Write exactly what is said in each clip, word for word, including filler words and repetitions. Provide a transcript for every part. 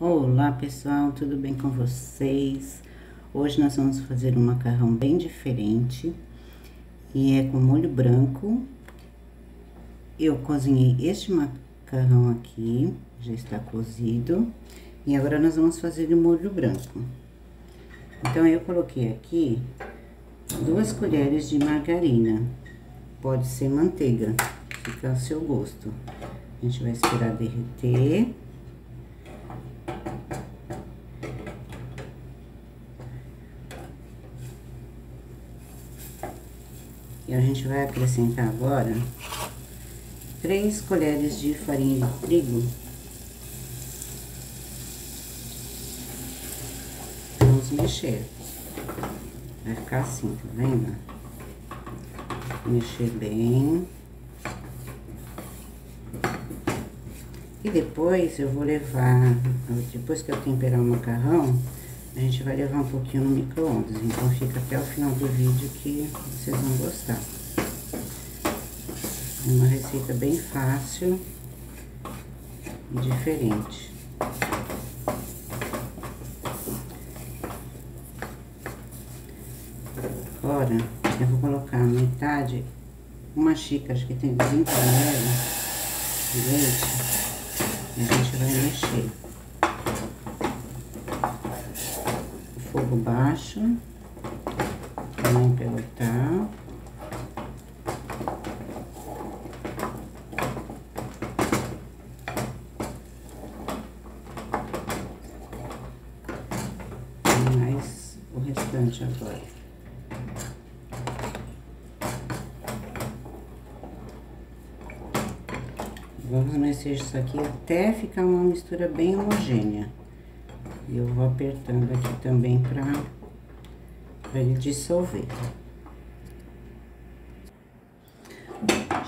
Olá pessoal, tudo bem com vocês? Hoje nós vamos fazer um macarrão bem diferente e é com molho branco. Eu cozinhei este macarrão aqui, já está cozido, e agora nós vamos fazer o molho branco. Então eu coloquei aqui duas colheres de margarina, pode ser manteiga, fica ao seu gosto. A gente vai esperar derreter. E a gente vai acrescentar agora três colheres de farinha de trigo. Vamos mexer. Vai ficar assim, tá vendo? Mexer bem. E depois eu vou levar, depois que eu temperar o macarrão, a gente vai levar um pouquinho no micro-ondas, então fica até o final do vídeo que vocês vão gostar. É uma receita bem fácil e diferente. Agora eu vou colocar metade, uma xícara, acho que tem vinte mililitros de leite, e a gente vai mexer. Fogo baixo, pra não empelotar. E mais o restante agora. Vamos mexer isso aqui até ficar uma mistura bem homogênea. E eu vou apertando aqui também pra, pra ele dissolver.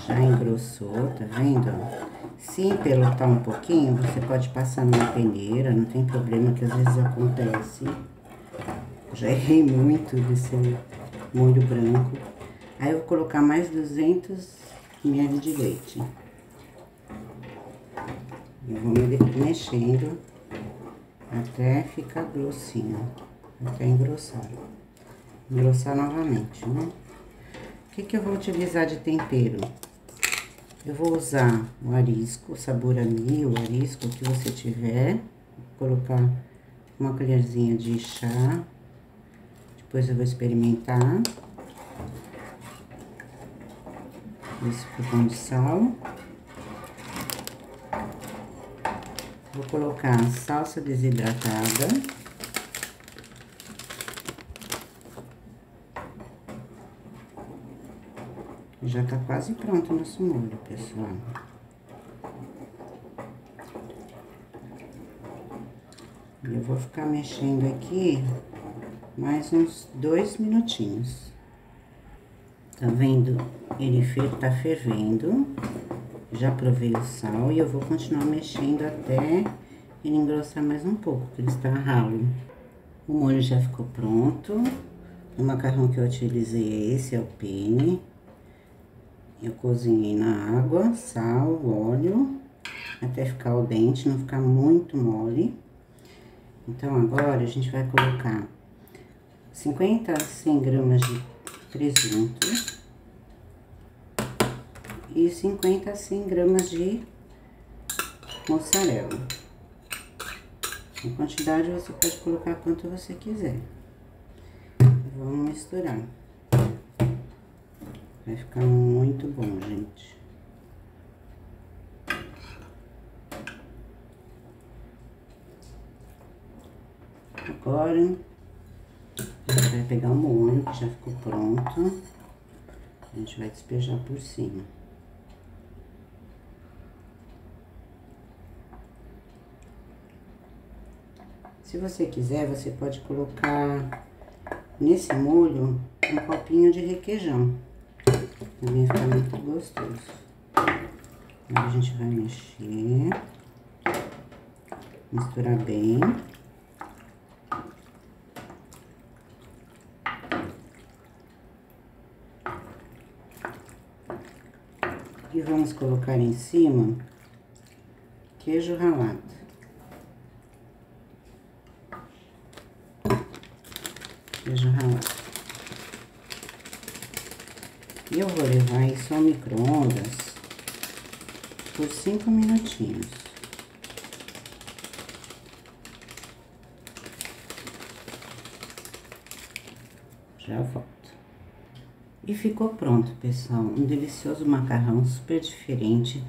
Já engrossou, tá vendo? Se empelotar um pouquinho, você pode passar numa peneira, não tem problema, que às vezes acontece. Já errei muito desse molho branco. Aí eu vou colocar mais duzentos mililitros de leite. Eu vou me mexendo até ficar grossinho, até engrossar. Engrossar novamente, né? O que que eu vou utilizar de tempero? Eu vou usar o arisco, o sabor a mil, o arisco que você tiver. Vou colocar uma colherzinha de chá. Depois eu vou experimentar. Esse pouquinho de sal. Vou colocar salsa desidratada. Já tá quase pronto o nosso molho, pessoal. Eu vou ficar mexendo aqui mais uns dois minutinhos. Tá vendo? Ele tá fervendo. Já provei o sal e eu vou continuar mexendo até ele engrossar mais um pouco, porque ele está ralo. O molho já ficou pronto. O macarrão que eu utilizei é esse, é o penne. Eu cozinhei na água, sal, óleo, até ficar al dente, não ficar muito mole. Então agora a gente vai colocar cinquenta a cem gramas de presunto. E cinquenta a cem gramas de mussarela. A quantidade você pode colocar quanto você quiser. Vamos misturar. Vai ficar muito bom, gente. Agora, a gente vai pegar o molho que já ficou pronto. A gente vai despejar por cima. Se você quiser, você pode colocar nesse molho um copinho de requeijão. Também fica muito gostoso. Agora a gente vai mexer. Misturar bem. E vamos colocar em cima queijo ralado. queijo ralado. Eu vou levar isso ao micro-ondas por cinco minutinhos. Já volto. E ficou pronto, pessoal, um delicioso macarrão super diferente,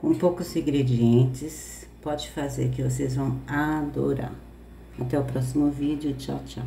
com poucos ingredientes. Pode fazer que vocês vão adorar. Até o próximo vídeo, tchau, tchau.